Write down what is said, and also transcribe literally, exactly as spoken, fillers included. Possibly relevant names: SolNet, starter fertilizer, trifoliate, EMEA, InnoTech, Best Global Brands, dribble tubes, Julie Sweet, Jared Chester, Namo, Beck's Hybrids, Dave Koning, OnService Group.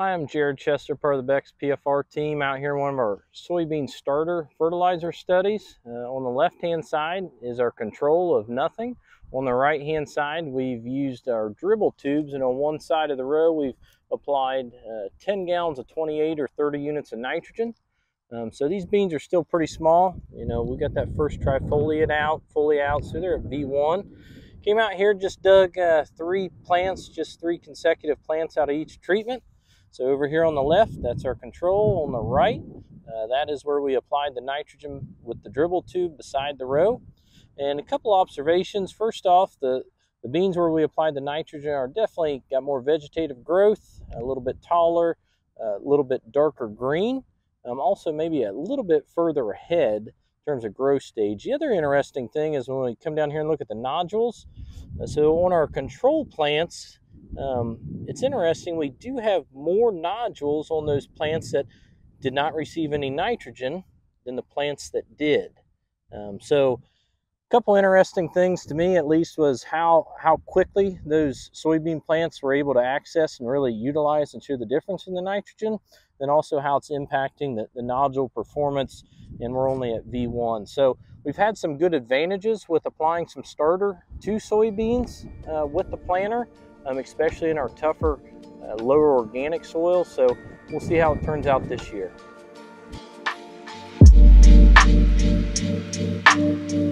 I am Jared Chester, part of the Beck's P F R team, out here in one of our soybean starter fertilizer studies. Uh, on the left-hand side is our control of nothing. On the right-hand side, we've used our dribble tubes, and on one side of the row, we've applied uh, ten gallons of twenty-eight or thirty units of nitrogen. Um, so these beans are still pretty small. You know, we got that first trifoliate out, fully out, so they're at V one. Came out here, just dug uh, three plants, just three consecutive plants out of each treatment. So over here on the left, that's our control. On the right, uh, that is where we applied the nitrogen with the dribble tube beside the row. And a couple observations. First off, the, the beans where we applied the nitrogen are definitely got more vegetative growth, a little bit taller, a little bit darker green. Um, also maybe a little bit further ahead in terms of growth stage. The other interesting thing is when we come down here and look at the nodules. Uh, so on our control plants, Um, it's interesting, we do have more nodules on those plants that did not receive any nitrogen than the plants that did. Um, so a couple interesting things to me, at least, was how, how quickly those soybean plants were able to access and really utilize and show the difference in the nitrogen, and also how it's impacting the, the nodule performance, and we're only at V one. So we've had some good advantages with applying some starter to soybeans uh, with the planter. Um, especially in our tougher, uh, lower organic soil. So we'll see how it turns out this year.